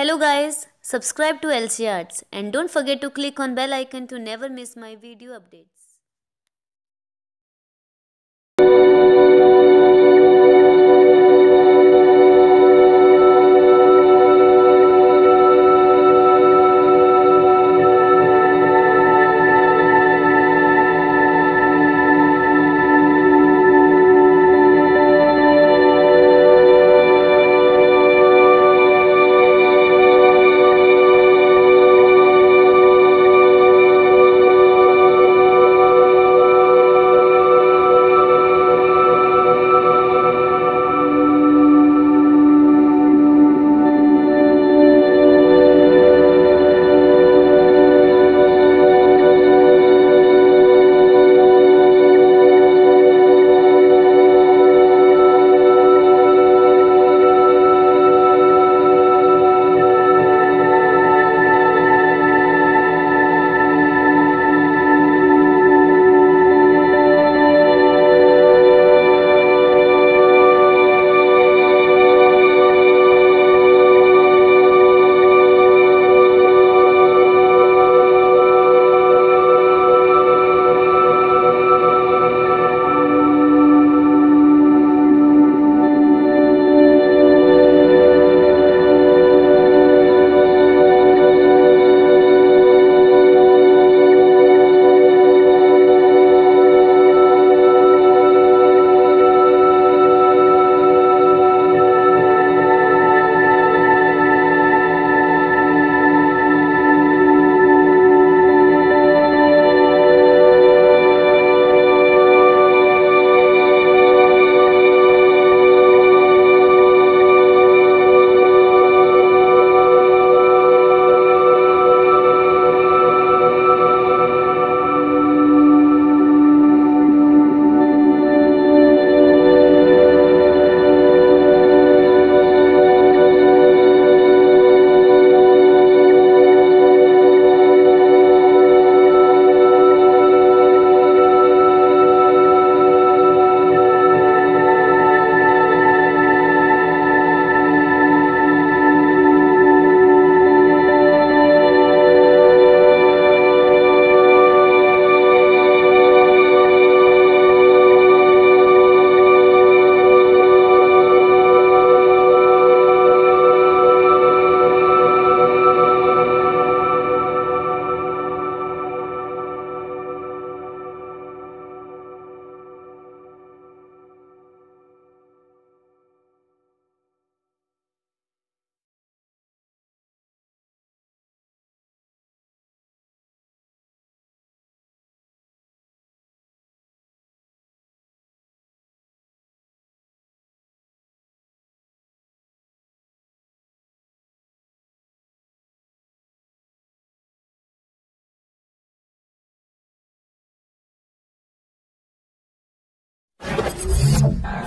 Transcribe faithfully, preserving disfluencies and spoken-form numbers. Hello guys, subscribe to L C Arts and don't forget to click on bell icon to never miss my video updates.